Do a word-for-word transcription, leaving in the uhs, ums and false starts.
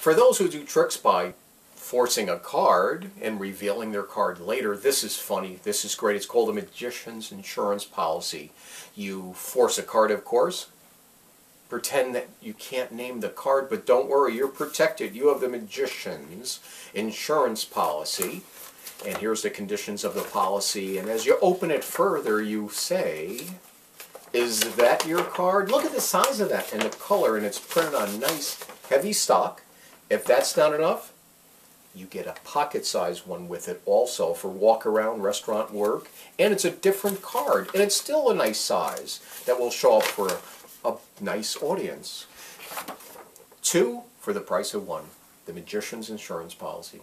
For those who do tricks by forcing a card and revealing their card later, this is funny, this is great. It's called a magician's insurance policy. You force a card, of course. Pretend that you can't name the card, but don't worry, you're protected. You have the magician's insurance policy. And here's the conditions of the policy. And as you open it further, you say, is that your card? Look at the size of that and the color, and it's printed on nice, heavy stock. If that's not enough, you get a pocket-sized one with it also for walk-around, restaurant work. And it's a different card, and it's still a nice size that will show up for a, a nice audience. Two for the price of one, the magician's insurance policy.